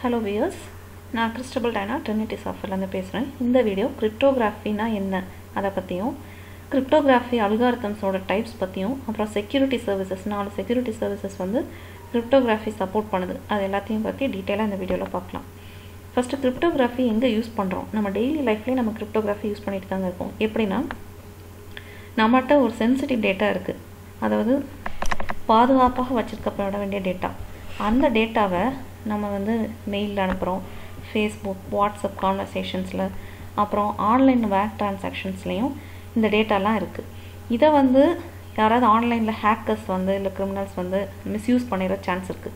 Hello viewers, I am Christabel Dana, Trinity software academy. In this video, cryptography na enna adha pathiyum, cryptography algorithms oda types pathiyum, apra security services na security services vandu cryptography support pannudhu, adha ellathiyum pathi detail ah indha video la paakalam. First cryptography enga use pandrom, nama daily life la nama cryptography use pannittu dhaan irukom. Eppadina namatta or sensitive data irukku, adhavadhu paadhugappaga vechirukappada vendiya data, andha data va நம்ம வந்து mail அனுப்புறோம், Facebook, WhatsApp கான்வர்சேஷன்ஸ்ல, அப்புறம் online bank ட்ரான்சாக்ஷன்ஸ்லயும் இந்த டேட்டாலாம் இருக்கு. இத வந்து யாராவது ஆன்லைன்ல ஹேக்கர்ஸ் வந்து இல்ல கிரிமினல்ஸ் வந்து மிஸ்யூஸ் பண்ணிர சான்ஸ் இருக்கு.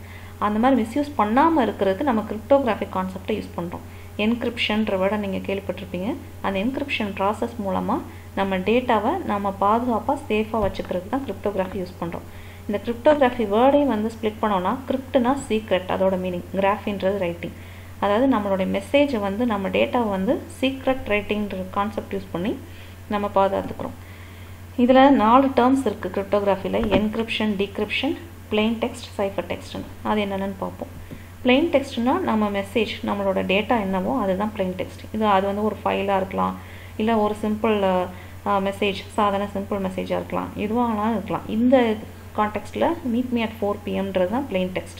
அந்த மாதிரி மிஸ்யூஸ் பண்ணாம இருக்குறதுக்கு நம்ம கிரிப்டோகிராஃபிக் கான்செப்ட்டை யூஸ் பண்றோம். என்கிரிப்ஷன் ரெவர்ட் நீங்க கேள்விப்பட்டிருப்பீங்க. அந்த என்கிரிப்ஷன் process மூலமா நம்ம டேட்டாவை நாம பாதுகாப்பா சேஃபா வச்சிக்கிறதுக்கு தான் கிரிப்டோகிராஃபி யூஸ் பண்றோம். இந்த கிரிப்டோகிராஃபி வேர்டை வந்து ஸ்ப்ளிட் பண்ணோம்னா, கிரிப்ட்னா சீக்ரெட், அதோட மீனிங், கிராஃபின்றது ரைட்டிங். அதாவது நம்மளோட மெசேஜ் வந்து நம்ம டேட்டாவை வந்து சீக்ரெட் ரைட்டிங்ன்ற கான்செப்ட் யூஸ் பண்ணி நம்ம பாதுகாத்துக்கிறோம். இதுல 4 டேர்ம்ஸ் இருக்கு கிரிப்டோகிராஃபில, encryption, decryption, plain text, cipher text. அது என்னன்னு பார்ப்போம். பிளெயின் டெக்ஸ்ட்னா நம்ம மெசேஜ், நம்மளோட டேட்டா என்னவோ அதுதான் பிளெயின் டெக்ஸ்ட். இது அது வந்து ஒரு ஃபைலா இருக்கலாம், இல்ல ஒரு சிம்பிள் மெசேஜ், சாதாரண சிம்பிள் மெசேஜா இருக்கலாம், இதுவானாலும் இருக்கலாம். இந்த கான்டெக்ஸ்ட்ல மீட் மீ at 4 PM ன்றது தான் plain text.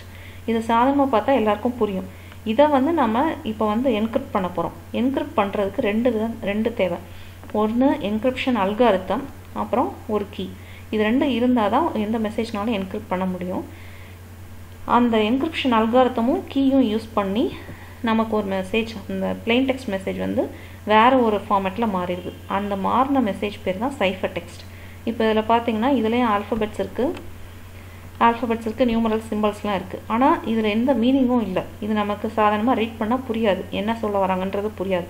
இது சாதாரணமா பார்த்தா எல்லாருக்கும் புரியும். இத வந்து நம்ம இப்போ வந்து என்கிரிப்ட் பண்ண போறோம். என்கிரிப்ட் பண்றதுக்கு ரெண்டு தேவை. ஒன்னு என்கிரிப்ஷன் அல்காரிதம், அப்புறம் ஒரு கீ. இது ரெண்டு இருந்தா தான் எந்த மெசேஜ்னாலும் என்கிரிப்ட் பண்ண முடியும். அந்த என்கிரிப்ஷன் அல்காரிதமும் கீயும் யூஸ் பண்ணி நமக்கு ஒரு மெசேஜ், அந்த plain text மெசேஜ் வந்து வேற ஒரு ஃபார்மட்ல மாறிடுது. அந்த மாறின மெசேஜ் பேர் தான் சைஃபர் டெக்ஸ்ட். இப்போ இதல பாத்தீங்கன்னா இதுலயே ஆல்பபெட்ஸ் இருக்கு, நியூமரல் சிம்பல்ஸ்லாம் இருக்கு. ஆனா இதுல எந்த மீனிங்கும் இல்ல. இது நமக்கு சாதாரணமா ரீட் பண்ணா புரியாது, என்ன சொல்ல வராங்கன்றது புரியாது.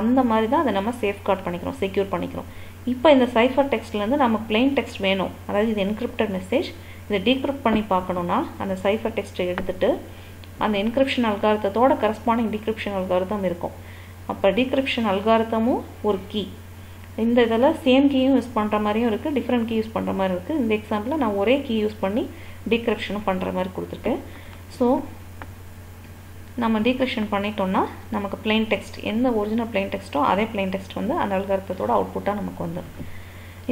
அந்த மாதிரி தான் அதை நம்ம சேஃப்கார்ட் பண்ணிக்கிறோம், செக்யூர் பண்ணிக்கிறோம். இப்போ இந்த சைஃபர் டெக்ஸ்ட்ல இருந்து நமக்கு பிளெயின் டெக்ஸ்ட் வேணும். அதாவது இது என்கிரிப்டட் மெசேஜ், இதை டிகிரிப்ட் பண்ணி பார்க்கணும்னா அந்த சைஃபர் டெக்ஸ்ட் எடுத்துட்டு அந்த என்கிரிப்ஷன் அல்காரிதத்தோட கரஸ்பாண்டிங் டிகிரிப்ஷன் அல்காரிதம் இருக்கும். அப்ப டிகிரிப்ஷன் அல்காரிதமும் ஒரு கீ. இந்த இதல சேம் கீயும் யூஸ் பண்ற மாதிரியும் இருக்கு, டிஃபரண்ட் கீ யூஸ் பண்ற மாதிரி இருக்கு. இந்த எக்ஸாம்பிள்ல நான் ஒரே கீ யூஸ் பண்ணி டிகிரிப்ஷன் பண்ற மாதிரி கொடுத்துட்டேன். சோ நம்ம டிகிரிப்ஷன் பண்ணிட்டோம்னா நமக்கு plain text, என்ன ஒரிஜினல் plain textோ அதே plain text வந்து அந்த அல்காரிதத்தோட அவுட்புட்டா நமக்கு வந்து.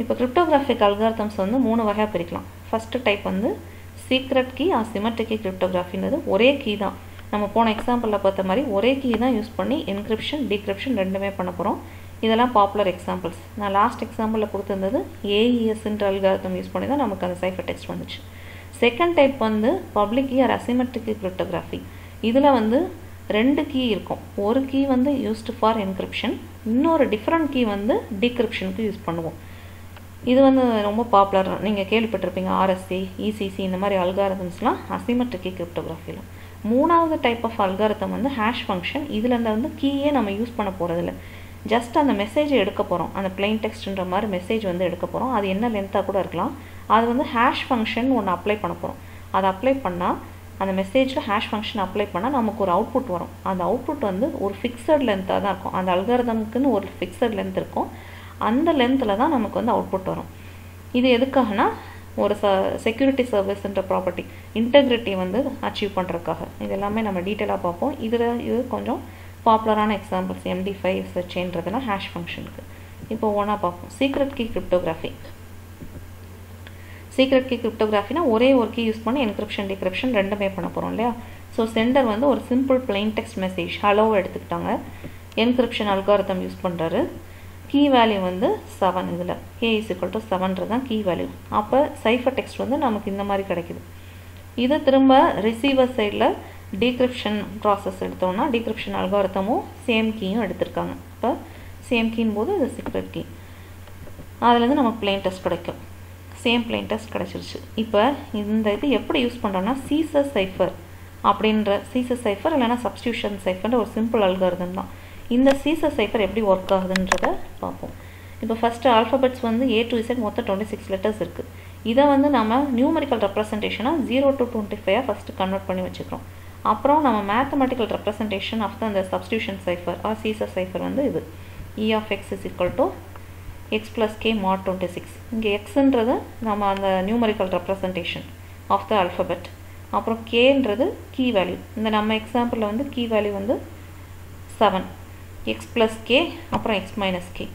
இப்போ கிரிப்டோகிராஃபிக் அல்காரிதம்ஸ் வந்து 3 வகையா பிரிக்கலாம். ஃபர்ஸ்ட் டைப் வந்து சீக்ரெட் கீ, அசிமெட்ரிக் கிரிப்டோகிராஃபின்றது ஒரே கீ தான். நம்ம போன எக்ஸாம்பிள்ல பார்த்த மாதிரி ஒரே கீ தான் யூஸ் பண்ணி என்கிரிப்ஷன், டிகிரிப்ஷன் ரெண்டுமே பண்ண போறோம். இதெல்லாம் பாப்புலர் எக்ஸாம்பிள்ஸ். நான் லாஸ்ட் எக்ஸாம்பிள்ல கொடுத்திருந்தது ஏஇஎஸ்ன்ற அல்காரிதம் யூஸ் பண்ணி தான் நமக்கு அந்த சைஃபர் டெக்ஸ்ட் வந்துச்சு. செகண்ட் டைப் வந்து public key or asymmetric cryptography. இதுல வந்து 2 கீ இருக்கும். ஒரு கீ வந்து யூஸ்டு ஃபார் என்கிரிப்ஷன், இன்னொரு டிஃபரண்ட் கீ வந்து டிகிரிப்ஷனுக்கு யூஸ் பண்ணுவோம். இது வந்து ரொம்ப பாப்புலர், நீங்க கேள்விப்பட்டிருப்பீங்க. RSA, ECC இந்த மாதிரி அல்காரிதம்ஸ்லாம் அசிமெட்ரிக் கிரிப்டோகிராஃபில. மூணாவது டைப் ஆஃப் அல்காரிதம் வந்து ஹாஷ் ஃபங்க்ஷன். இதுல வந்து கீயே நம்ம யூஸ் பண்ண போறது இல்ல, ஜஸ்ட் அந்த மெசேஜை எடுக்க போறோம். அந்த plain textன்ற மாதிரி மெசேஜ் வந்து எடுக்க போறோம். அது என்ன லென்த்தா கூட இருக்கலாம். அது வந்து ஹாஷ் ஃபங்க்ஷன் ஒன்னு அப்ளை பண்ண போறோம். அது அப்ளை பண்ணா அந்த மெசேஜ்ல ஹாஷ் ஃபங்க்ஷன் அப்ளை பண்ணா நமக்கு ஒரு அவுட்புட் வரும். அந்த அவுட்புட் வந்து ஒரு ஃபிக்ஸட் லென்த்தா தான் இருக்கும். அந்த அல்காரிதம்க்குன்னு ஒரு ஃபிக்ஸட் லென்த் இருக்கும். அந்த லென்த்ல தான் நமக்கு வந்து அவுட்புட் வரும். இது எதுக்காகனா ஒரு செக்யூரிட்டி சர்வீஸ்ன்ற ப்ராப்பர்ட்டி, இன்டெகிரிட்டி வந்து அச்சீவ் பண்றதுக்காக. இது எல்லாமே நம்ம டீடைலா பார்ப்போம். இது கொஞ்சம் பாப்புலரான எக்ஸாம்பிள்ஸ் MD5 செயின்றதுனா ஹாஷ் ஃபங்க்ஷனுக்கு. இப்போ ஒவ்வொன்றா பார்ப்போம். Secret key cryptography. Secret key கிரிப்டோகிராஃபினா ஒரே ஒரு கீ யூஸ் பண்ணி என்கிரிப்ஷன், டிகிரிப்ஷன் ரெண்டுமே பண்ண போறோம் இல்லையா. ஸோ சென்டர் வந்து ஒரு simple plain text message hello எடுத்துக்கிட்டாங்க. என்கிரிப்ஷன் அல்காரிதம் யூஸ் பண்றாரு. கீ வேல்யூ வந்து 7. இதுல K = 7 கீ வேல்யூ. அப்போ சைஃபர் டெக்ஸ்ட் வந்து நமக்கு இந்த மாதிரி கிடைக்குது. இதை திரும்ப ரிசீவர் சைட்ல டிகிரிப்ஷன் ப்ராசஸ் எடுத்தோம்னா டிகிரிப்ஷன் அல்காரிதமும் சேம் கீயும் எடுத்திருக்காங்க. அப்போ சேம் கீயின் போது இது சீக்ரெட் கீ. அதுலேருந்து நமக்கு பிளெயின் டெக்ஸ்ட் கிடைக்கும். சேம் பிளெயின் டெக்ஸ்ட் கிடைச்சிருச்சு. இப்போ இந்த இது எப்படி யூஸ் பண்ணுறோம்னா சீசர் சைஃபர் அப்படின்ற, சீசர் சைஃபர் இல்லைன்னா சப்ஸ்டியூஷன் சைஃபர்ன்ற ஒரு சிம்பிள் அல்காரிதம் தான். இந்த சீசர் சைஃபர் எப்படி ஒர்க் ஆகுதுன்றத பார்ப்போம். இப்போ ஃபர்ஸ்ட் ஆல்ஃபபெட்ஸ் வந்து A to Z மொத்தம் 26 லெட்டர்ஸ் இருக்கு. இதை வந்து நம்ம நியூமரிக்கல் ரெப்ரசன்டேஷனா 0 to 25 ஃபர்ஸ்ட் கன்வெர்ட் பண்ணி வச்சுக்கிறோம். அப்புறம் நம்ம மேத்தமெட்டிக்கல் ரெப்ரசன்டேஷன் ஆஃப் அந்த substitution cipher or Caesar cipher வந்து இது E of x = x plus k mod 26. இங்கே x என்றது நாம் அந்த numerical representation of the alphabet. அப்புறம் k என்றது key value. இந்த நம்ம exampleல வந்து key value வந்து 7. x plus k அப்புறம் x minus k.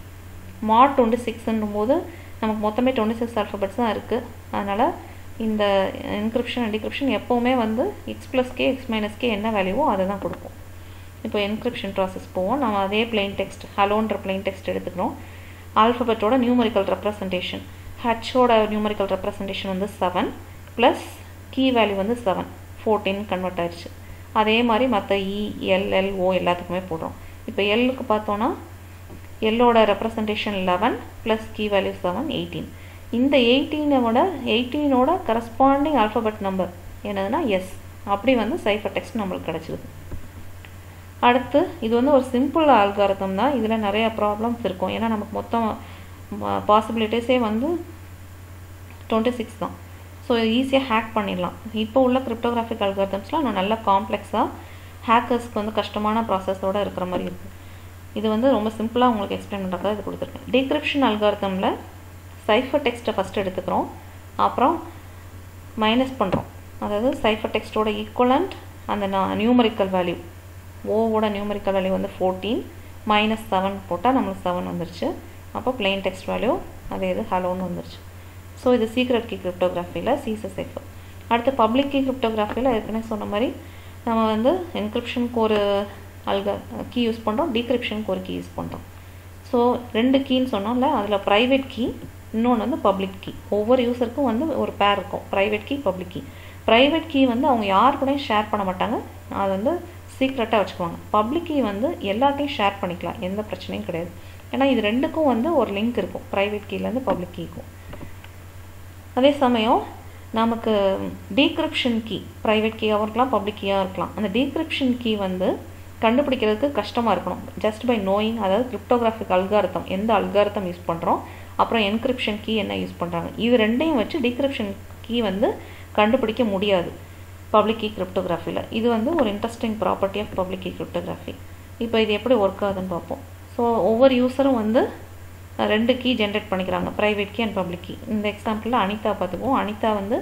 mod 26 என்றும்போது நமக்கு மொத்தமே 26 alphabets தான் இருக்கு. அதனால இந்த encryption and decryption எப்பவுமே வந்து x plus k x minus k என்ன வேல்யூவோ அதை தான் கொடுப்போம். இப்போ encryption process போவோம். நம்ம அதே plain text helloன்ற plain text எடுத்துக்கிறோம். alphabet ஓட numerical representation h ஓட numerical representation வந்து 7 plus key value வந்து 7 14 convert ஆயிடுச்சு. அதே மாதிரி மற்ற e l l o எல்லாத்துக்குமே போடுறோம். இப்போ l க்கு பார்த்தோம்னா l ஓட representation 11 plus key value 7 18. இந்த 18 ஓட corresponding alphabet number என்னதுன்னா s. அப்படி வந்து cipher text நம்மளுக்கு கிடைச்சிருக்கு. அடுத்து இது வந்து ஒரு சிம்பிள் அல்காரிதம் தான். இதில் நிறைய ப்ராப்ளம்ஸ் இருக்கும். ஏன்னா நமக்கு மொத்தம் பாசிபிலிட்டிஸே வந்து 26 தான். ஸோ ஈஸியாக ஹேக் பண்ணிடலாம். இப்போ உள்ள கிரிப்டோகிராஃபிக் அல்காரிதம்ஸ்லாம் இன்னும் நல்லா காம்ப்ளெக்ஸாக ஹேக்கர்ஸ்க்கு வந்து கஷ்டமான ப்ராசஸோடு இருக்கிற மாதிரி இருக்குது. இது வந்து ரொம்ப சிம்பிளாக உங்களுக்கு எக்ஸ்பிளைன் பண்ணுறதா இது கொடுத்துருக்கேன். டிகிரிப்ஷன் அல்காரிதமில் சைஃபர் டெக்ஸ்ட்டை ஃபஸ்ட்டு எடுத்துக்கிறோம். அப்புறம் மைனஸ் பண்ணுறோம். அதாவது சைஃபர் டெக்ஸ்ட்டோட ஈக்குவலண்ட் அந்த நியூமரிக்கல் வேல்யூ ஓவோட நியூமரிக்கல் வேல்யூ வந்து 14 மைனஸ் 7 போட்டால் நம்மளுக்கு 7 வந்துருச்சு. அப்போ பிளெயின் டெக்ஸ்ட் வேல்யூ அதே இது ஹலோன்னு வந்துருச்சு. ஸோ இது சீக்ரெட் கீ கிரிப்டோகிராஃபியில் சீசர் சைஃபர். அடுத்து பப்ளிக் கீ கிரிப்டோகிராஃபியில் ஏற்கனவே சொன்ன மாதிரி நம்ம வந்து என்கிரிப்ஷனுக்கு ஒரு கீ யூஸ் பண்ணுறோம், டிகிரிப்ஷனுக்கு ஒரு கீ யூஸ் பண்ணுறோம். ஸோ ரெண்டு கீன்னு சொன்னோம்ல, அதில் ப்ரைவேட் கீ இன்னொன்று வந்து பப்ளிக் கீ. ஒவ்வொரு யூஸருக்கும் வந்து ஒரு பேர் இருக்கும், private key public key. Private key வந்து அவங்க யார் கூடயும் ஷேர் பண்ண மாட்டாங்க, அது வந்து சீக்ரெட்டாக வச்சுக்குவாங்க. பப்ளிக் கீ வந்து எல்லாத்தையும் ஷேர் பண்ணிக்கலாம், எந்த பிரச்சனையும் கிடையாது. ஏன்னா இது ரெண்டுக்கும் வந்து ஒரு லிங்க் இருக்கும், ப்ரைவேட் கீலேருந்து பப்ளிக் கீக்கும். அதே சமயம் நமக்கு டீக்ரிப்ஷன் கீ ப்ரைவேட் கீயாகவும் இருக்கலாம், பப்ளிக் கீயாக இருக்கலாம். அந்த டீக்ரிப்ஷன் கீ வந்து கண்டுபிடிக்கிறதுக்கு கஷ்டமாக இருக்கணும். ஜஸ்ட் பை நோயிங், அதாவது கிரிப்டோகிராஃபிக் அல்காரிதம் எந்த அல்காரிதம் யூஸ் பண்ணுறோம், அப்புறம் என்கிரிப்ஷன் கீ என்ன யூஸ் பண்ணுறாங்க, இது ரெண்டையும் வச்சு டிகிரிப்ஷன் கீ வந்து கண்டுபிடிக்க முடியாது பப்ளிக் கீ கிரிப்டோகிராஃபியில். இது வந்து ஒரு interesting property of public key cryptography. இப்போ இது எப்படி ஒர்க் ஆகுதுன்னு பார்ப்போம். ஸோ ஒவ்வொரு யூஸரும் வந்து ரெண்டு கீ ஜென்ரேட் பண்ணிக்கிறாங்க, private key and public key. இந்த எக்ஸாம்பிளில் அனிதா பார்த்துக்குவோம். அனிதா வந்து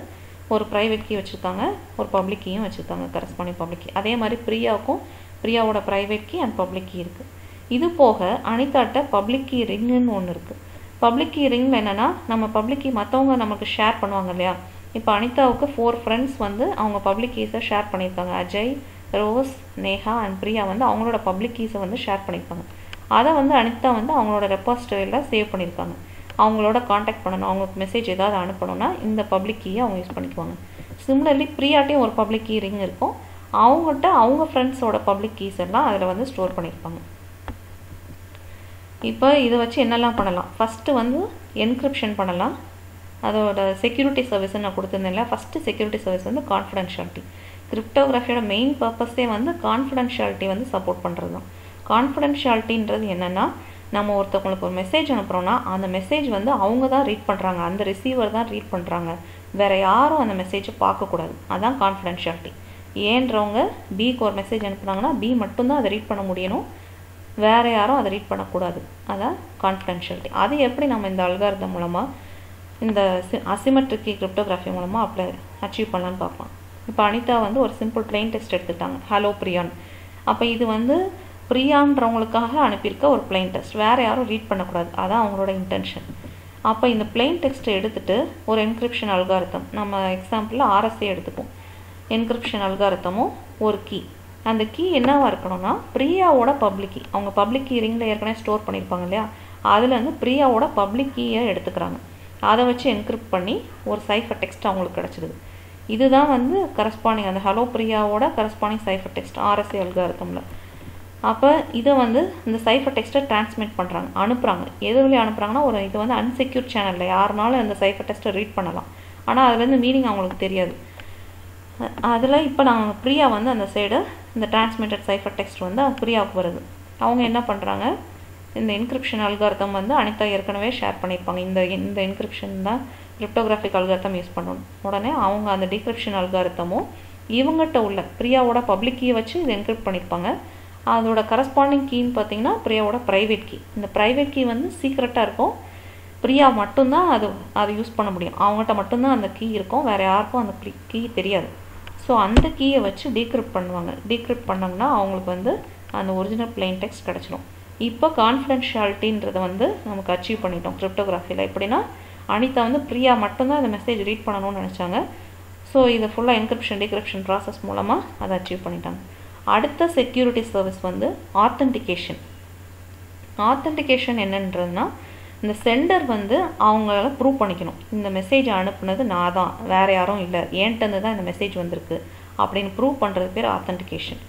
ஒரு ப்ரைவேட் கீ வச்சுருக்காங்க, ஒரு பப்ளிக் கீயும் வச்சுருக்காங்க, கரஸ்பாண்டிங் பப்ளிக் கீ. அதே மாதிரி பிரியாவுக்கும் பிரியாவோட private key and public key இருக்குது. இது போக அனிதாட்ட பப்ளிக் கீ ரிங்குன்னு ஒன்று இருக்குது. பப்ளிக் கீ ரிங்கில் என்னென்னா நம்ம பப்ளிக் கீ மற்றவங்க நமக்கு ஷேர் பண்ணுவாங்க இல்லையா. இப்போ அனிதாவுக்கு 4 ஃப்ரெண்ட்ஸ் வந்து அவங்க பப்ளிக் கீஸை ஷேர் பண்ணியிருக்காங்க. அஜய், ரோஸ், நேஹா அண்ட் பிரியா வந்து அவங்களோட பப்ளிக் கீஸை வந்து ஷேர் பண்ணியிருக்காங்க. அதை வந்து அனிதா வந்து அவங்களோட ரெபாஸ்டரியில் சேவ் பண்ணியிருக்காங்க. அவங்களோட காண்டாக்ட் பண்ணணும், அவங்களுக்கு மெசேஜ் ஏதாவது அனுப்பணும்னா இந்த பப்ளிக் கீயை அவங்க யூஸ் பண்ணிக்குவாங்க. சிமிலர்லி பிரியாட்டையும் ஒரு பப்ளிக் கீ ரிங் இருக்கும். அவங்ககிட்ட அவங்க ஃப்ரெண்ட்ஸோட பப்ளிக் கீஸ் எல்லாம் அதில் வந்து ஸ்டோர் பண்ணியிருப்பாங்க. இப்போ இதை வச்சு என்னெல்லாம் பண்ணலாம்? ஃபஸ்ட்டு வந்து என்கிரிப்ஷன் பண்ணலாம். அதோட செக்யூரிட்டி சர்வீஸ் நான் கொடுத்துருந்தேன்ல, ஃபஸ்ட்டு செக்யூரிட்டி சர்வீஸ் வந்து கான்ஃபிடென்ஷியாலிட்டி. கிரிப்டோகிராஃபியோட மெயின் பர்பஸே வந்து கான்ஃபிடென்ஷியாலிட்டி வந்து சப்போர்ட் பண்ணுறது தான். கான்ஃபிடென்ஷியாலிட்டின்றது என்னென்னா, நம்ம ஒருத்தவங்களுக்கு ஒரு மெசேஜ் அனுப்புகிறோன்னா அந்த மெசேஜ் வந்து அவங்க தான் ரீட் பண்ணுறாங்க, அந்த ரிசீவர் தான் ரீட் பண்ணுறாங்க, வேறு யாரும் அந்த மெசேஜை பார்க்கக்கூடாது. அதுதான் கான்ஃபிடென்ஷியாலிட்டி. ஏன்றவங்க பிக்கு ஒரு மெசேஜ் அனுப்புனாங்கன்னா பி மட்டும்தான் அதை ரீட் பண்ண முடியணும், வேறு யாரும் அதை ரீட் பண்ணக்கூடாது. அதான் கான்ஃபிடென்ஷியாலிட்டி. அது எப்படி நம்ம இந்த அல்காரிதம் மூலமாக, இந்த அசிமெட்ரிக் கிரிப்டோகிராஃபி மூலமாக அப்ளை அச்சீவ் பண்ணலான்னு பார்க்கலாம். இப்போ அனிதா வந்து ஒரு சிம்பிள் பிளெயின் டெக்ஸ்ட் எடுத்துட்டாங்க, ஹலோ பிரியான். அப்போ இது வந்து பிரியான்றவங்களுக்காக அனுப்பியிருக்க ஒரு பிளெயின் டெக்ஸ்ட், வேறு யாரும் ரீட் பண்ணக்கூடாது, அதான் அவங்களோட இன்டென்ஷன். அப்போ இந்த பிளெயின் டெக்ஸ்ட்டை எடுத்துகிட்டு ஒரு என்கிரிப்ஷன் அல்காரிதம், நம்ம எக்ஸாம்பிளில் RSA எடுத்துப்போம். என்கிரிப்ஷன் அல்காரிதமும் ஒரு கீ. அந்த கீ என்னவாக இருக்கணும்னா பிரியாவோட பப்ளிக் கீ, அவங்க பப்ளிக் கீ ரிங்கில் ஏற்கனவே ஸ்டோர் பண்ணியிருப்பாங்க இல்லையா, அதில் வந்து பிரியாவோட பப்ளிக் கீயை எடுத்துக்கிறாங்க. அதை வச்சு என்கிரிப்ட் பண்ணி ஒரு சைஃபர் டெக்ஸ்ட் அவங்களுக்கு கிடச்சிடுது. இதுதான் வந்து கரஸ்பாண்டிங் அந்த ஹலோ பிரியாவோட கரஸ்பாண்டிங் சைஃபர் டெக்ஸ்ட் RSA அல்காரிதமில். அப்போ இதை வந்து இந்த சைஃபர் டெக்ஸ்ட்டை டிரான்ஸ்மிட் பண்ணுறாங்க, அனுப்புகிறாங்க. எது வழியாக அனுப்புகிறாங்கன்னா, ஒரு இது வந்து அன்செக்யூர் சேனலில் யாருனாலும் அந்த சைஃபர் டெக்ஸ்ட்டை ரீட் பண்ணலாம், ஆனால் அதுலேருந்து மீனிங் அவங்களுக்கு தெரியாது. அதில் இப்போ நாங்கள் பிரியா வந்து அந்த சைடு இந்த டிரான்ஸ்மிட்டட் சைஃபர் டெக்ஸ்ட் வந்து பிரியாவுக்கு வருது. அவங்க என்ன பண்ணுறாங்க, இந்த என்கிரிப்ஷன் அல்காரிதம் வந்து அனிதா ஏற்கனவே ஷேர் பண்ணியிருப்பாங்க, இந்த என்கிரிப்ஷன் தான் கிரிப்டோகிராஃபிக் அல்காரிதம் யூஸ் பண்ணணும். உடனே அவங்க அந்த டிகிரிப்ஷன் அல்காரிதமும் இவங்ககிட்ட உள்ள பிரியாவோட பப்ளிக் கீயை வச்சு இதை என்கிரிப்ட் பண்ணியிருப்பாங்க. அதோட கரஸ்பாண்டிங் கீன்னு பார்த்தீங்கன்னா பிரியாவோட ப்ரைவேட் கீ. இந்த ப்ரைவேட் கீ வந்து சீக்ரெட்டாக இருக்கும், Priya மட்டும்தான் அது யூஸ் பண்ண முடியும். அவங்கட்ட மட்டும் தான் அந்த கீ இருக்கும், வேற யாருக்கும் அந்த கீ தெரியாது. ஸோ அந்த கீயை வச்சு டீக்ரிப்ட் பண்ணுவாங்க. டீக்ரிப்ட் பண்ணாங்கன்னா அவங்களுக்கு அந்த ஒரிஜினல் plain text கிடச்சிடும். இப்போ கான்ஃபிடென்ஷியாலிட்டின்றதை நமக்கு அச்சீவ் பண்ணிட்டோம் கிரிப்டோகிராஃபியில். எப்படின்னா அனிதா பிரியா மட்டும்தான் அந்த மெசேஜ் ரீட் பண்ணணும்னு நினச்சாங்க. ஸோ இது ஃபுல்லாக என்கிரிப்ஷன் டிகிரிப்ஷன் ப்ராசஸ் மூலமாக அதை அச்சீவ் பண்ணிட்டாங்க. அடுத்த செக்யூரிட்டி சர்வீஸ் ஆத்தென்டிகேஷன். ஆத்தென்டிகேஷன் என்னன்றதுனா இந்த சென்டர் அவங்களால ப்ரூவ் பண்ணிக்கணும், இந்த மெசேஜ் அனுப்புனது நான் தான், வேறு யாரும் இல்லை, ஏன்ட்டு தான் இந்த மெசேஜ் வந்திருக்கு அப்படின்னு ப்ரூவ் பண்ணுறது பேர் ஆத்தென்டிகேஷன்.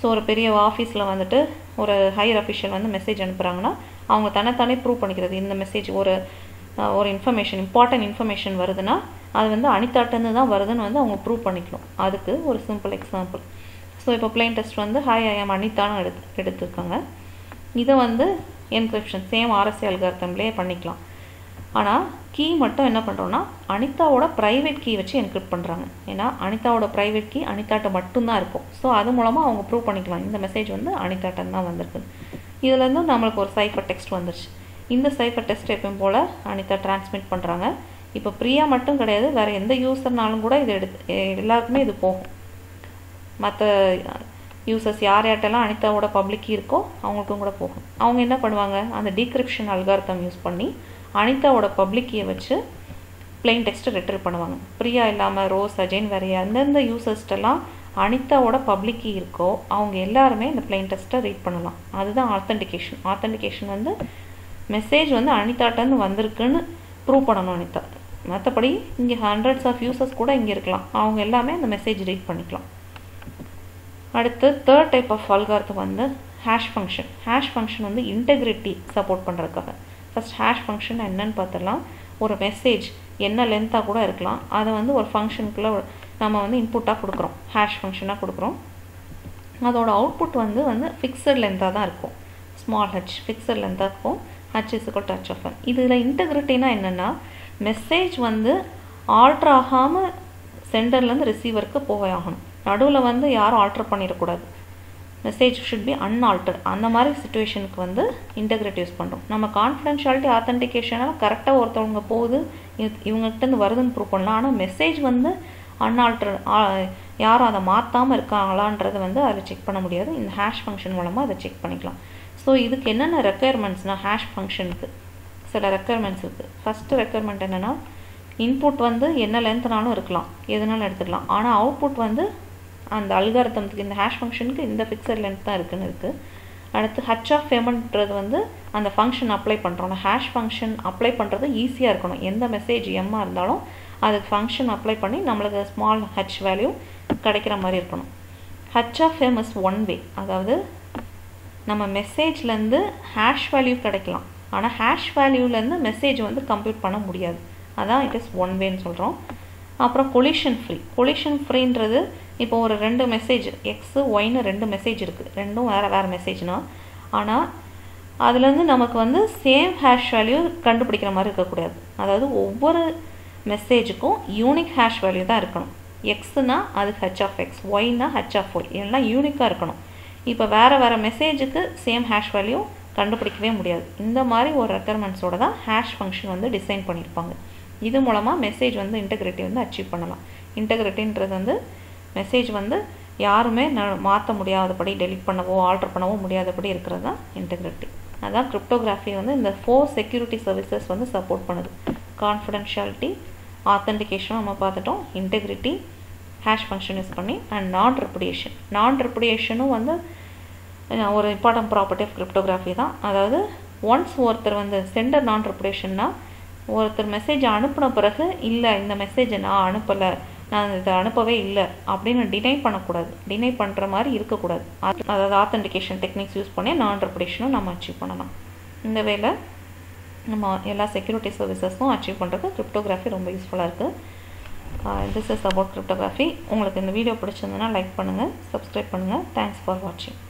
ஸோ ஒரு பெரிய ஆஃபீஸில் ஒரு ஹையர் அஃபிஷியல் மெசேஜ் அனுப்புகிறாங்கன்னா அவங்க தன்னைத்தானே ப்ரூவ் பண்ணிக்கிறது. இந்த மெசேஜ் ஒரு இன்ஃபர்மேஷன், இம்பார்ட்டன்ட் இன்ஃபர்மேஷன் வருதுன்னா அது அனிதாட்டேருந்து தான் வருதுன்னு அவங்க ப்ரூவ் பண்ணிக்கணும். அதுக்கு ஒரு சிம்பிள் எக்ஸாம்பிள். ஸோ இப்போ plain text hi I am அனிதான்னு எடுத்துருக்காங்க. இதை என்கிரிப்ஷன் சேம் RSA அல்காரிதம்லேயே பண்ணிக்கலாம். ஆனால் கீ மட்டும் என்ன பண்ணுறோன்னா அனிதாவோட ப்ரைவேட் கீ வச்சு என்கிரிப்ட் பண்ணுறாங்க. ஏன்னா அனிதாவோட ப்ரைவேட் கீ அனிதாட்ட மட்டும்தான் இருக்கும். ஸோ அது மூலமாக அவங்க ப்ரூவ் பண்ணிக்கலாம் இந்த மெசேஜ் அனிதாட்டன் தான் வந்திருக்கு. இதுலேருந்து நம்மளுக்கு ஒரு சைஃபர் டெக்ஸ்ட் வந்துருச்சு. இந்த சைஃபர் டெக்ஸ்ட் எப்பயும் போல் அனிதா டிரான்ஸ்மிட் பண்ணுறாங்க. இப்போ பிரியா மட்டும் கிடையாது, வேறு எந்த யூஸர்னாலும் கூட இது எல்லாருக்குமே இது போகும். மற்ற யூசர்ஸ் யார் யார்ட்டெல்லாம் அனிதாவோட பப்ளிக் இருக்கோ அவங்களுக்கும் கூட போகும். அவங்க என்ன பண்ணுவாங்க, அந்த டீக்ரிப்ஷன் அல்காரிதம் யூஸ் பண்ணி அனிதாவோட பப்ளிக்கியை வச்சு பிளைன் டெக்ஸ்ட்டை ரெட்ரீவ் பண்ணுவாங்க. பிரியா இல்லாமல் ரோஸ் அஜய் வேறு எந்தெந்த யூசர்ஸ்டெல்லாம் அனிதாவோட பப்ளிக்கி இருக்கோ அவங்க எல்லாருமே இந்த பிளைன் டெக்ஸ்ட்டை ரீட் பண்ணலாம். அதுதான் ஆத்தென்டிகேஷன். ஆத்தென்டிகேஷன் மெசேஜ் அனிதாட்டன்னு வந்திருக்குன்னு ப்ரூவ் பண்ணணும் அனிதா. மற்றபடி இங்கே ஹண்ட்ரட்ஸ் ஆஃப் யூசர்ஸ் கூட இங்கே இருக்கலாம், அவங்க எல்லாமே அந்த மெசேஜ் ரீட் பண்ணிக்கலாம். அடுத்து third type of algorithm hash function. Hash function integrity support பண்ணுறதுக்காக. ஃபஸ்ட் ஹேஷ் ஃபங்க்ஷன் என்னன்னு பார்த்துடலாம். ஒரு மெசேஜ் என்ன லென்த்தாக கூட இருக்கலாம், அதை ஒரு ஃபங்க்ஷனுக்குள்ளே நம்ம இன்புட்டாக கொடுக்குறோம், ஹேஷ் ஃபங்க்ஷனாக கொடுக்குறோம். அதோட அவுட்புட் வந்து ஃபிக்ஸட் லென்த்தாக தான் இருக்கும். ஸ்மால் ஹச் ஃபிக்ஸட் லென்த்தாக இருக்கும். H is equal to H of n. இதில் இன்டெகிரிட்டினா என்னென்னா மெசேஜ் ஆல்ட்ரு ஆகாமல் சென்டர்லேருந்து ரிசீவருக்கு போய் ஆகணும். நடுவில் யாரும் ஆல்ட்ரு பண்ணிடக்கூடாது. Message should be unaltered. அந்த மாதிரி சிச்சுவேஷனுக்கு இன்டெகிரிட்டி யூஸ் பண்ணுறோம். நம்ம கான்ஃபிடென்ஷியாலிட்டி ஆத்தென்டிகேஷனால் கரெக்டாக ஒருத்தவங்க போகுது, இவங்ககிட்ட வருதுன்னு ப்ரூவ் பண்ணலாம். ஆனால் மெசேஜ் அன்ஆல்டர்ட், யாரும் அதை மாற்றாமல் இருக்காங்களான்றது அதில் செக் பண்ண முடியாது. இந்த ஹேஷ் ஃபங்க்ஷன் மூலமாக அதை செக் பண்ணிக்கலாம். ஸோ இதுக்கு என்னென்ன ரெக்குயர்மெண்ட்ஸ்னால் ஹேஷ் ஃபங்க்ஷனுக்கு சில ரெக்குயர்மெண்ட்ஸ் இருக்குது. ஃபஸ்ட்டு ரெக்குயர்மெண்ட் என்னென்னா இன்புட் என்ன லென்த்னாலும் இருக்கலாம், எதுனாலும் எடுத்துக்கலாம். ஆனால் அவுட்புட் அந்த அல்காரிதம்க்கு இந்த ஹேஷ் ஃபங்க்ஷனுக்கு இந்த ஃபிக்ஸட் லென்த் தான் இருக்குன்னு இருக்குது. அடுத்து ஹச் ஆஃப் எம்ன்றது அந்த ஃபங்க்ஷன் அப்ளை பண்ணுறோம். ஹேஷ் ஃபங்க்ஷன் அப்ளை பண்ணுறது ஈஸியாக இருக்கணும். எந்த மெசேஜ் எம்மாக இருந்தாலும் அதுக்கு ஃபங்க்ஷன் அப்ளை பண்ணி நம்மளுக்கு ஸ்மால் ஹச் வேல்யூ கிடைக்கிற மாதிரி இருக்கணும். H of M is one way. அதாவது நம்ம மெசேஜ்லேருந்து ஹேஷ் வேல்யூ கிடைக்கலாம், ஆனால் ஹேஷ் வேல்யூலேருந்து மெசேஜ் கம்ப்யூட் பண்ண முடியாது. அதான் இட் இஸ் ஒன் வேன்னு சொல்கிறோம். அப்புறம் கொலிஷன் ஃப்ரீ. கொலிஷன் ஃப்ரீன்றது இப்போ ஒரு ரெண்டு மெசேஜ் எக்ஸு ஒய்னு ரெண்டு மெசேஜ் இருக்குது, ரெண்டும் வேறு வேறு மெசேஜ்னா, ஆனால் அதுலேருந்து நமக்கு சேம் ஹேஷ் வேல்யூ கண்டுபிடிக்கிற மாதிரி இருக்கக்கூடாது. அதாவது ஒவ்வொரு மெசேஜுக்கும் யூனிக் ஹேஷ் வேல்யூ தான் இருக்கணும். எக்ஸுனா அதுக்கு ஹச் ஆஃப் எக்ஸ், ஒய்னா ஹச் ஆஃப் ஒய், எல்லாம் யூனிக்காக இருக்கணும். இப்போ வேறு வேறு மெசேஜுக்கு சேம் ஹேஷ் வேல்யூ கண்டுபிடிக்கவே முடியாது. இந்த மாதிரி ஒரு ரெக்குயர்மெண்ட்ஸோடு தான் ஹேஷ் ஃபங்க்ஷன் டிசைன் பண்ணியிருப்பாங்க. இது மூலமாக மெசேஜ் இன்டெகிரிட்டி அச்சீவ் பண்ணலாம். இன்டெகிரிட்டின்றது மெசேஜ் யாருமே மாற்ற முடியாதபடி, டெலிட் பண்ணவோ ஆல்டர் பண்ணவோ முடியாதபடி இருக்கிறது தான் இன்டெகிரிட்டி. அதுதான் கிரிப்டோகிராஃபி இந்த 4 செக்யூரிட்டி சர்வீசஸ் சப்போர்ட் பண்ணுது. கான்ஃபிடென்ஷியாலிட்டி, ஆத்தென்டிகேஷன் நம்ம பார்த்துட்டோம், இன்டெகிரிட்டி, ஹேஷ் ஃபங்க்ஷன் யூஸ் பண்ணி, அண்ட் நான் ரெப்புடியேஷன். நான் ரெப்புடியேஷனும் ஒரு இம்பார்ட்டன்ட் ப்ராப்பர்ட்டி ஆஃப் கிரிப்டோகிராஃபி தான். அதாவது ஒன்ஸ் ஒருத்தர் சென்டர் நான் ரெப்புடியேஷன்னா ஒருத்தர் மெசேஜ் அனுப்பின பிறகு இல்லை இந்த மெசேஜை நான் அனுப்பலை, நான் இதை அனுப்பவே இல்லை அப்படின்னு டினை பண்ணக்கூடாது. டினை பண்ணுற மாதிரி இருக்கக்கூடாது. அதாவது ஆத்தென்டிகேஷன் டெக்னிக்ஸ் யூஸ் பண்ணி நான் ரெப்புடியேஷனும் நம்ம அச்சீவ் பண்ணலாம். இந்த வேலை நம்ம எல்லா செக்யூரிட்டி சர்வீசஸும் அச்சீவ் பண்ணுறது கிரிப்டோகிராஃபி ரொம்ப யூஸ்ஃபுல்லாக இருக்குது. This is about cryptography. உங்களுக்கு இந்த வீடியோ பிடிச்சிருந்ததுன்னா லைக் பண்ணுங்கள், சப்ஸ்கிரைப் பண்ணுங்கள். தேங்க்ஸ் ஃபார் வாட்சிங்.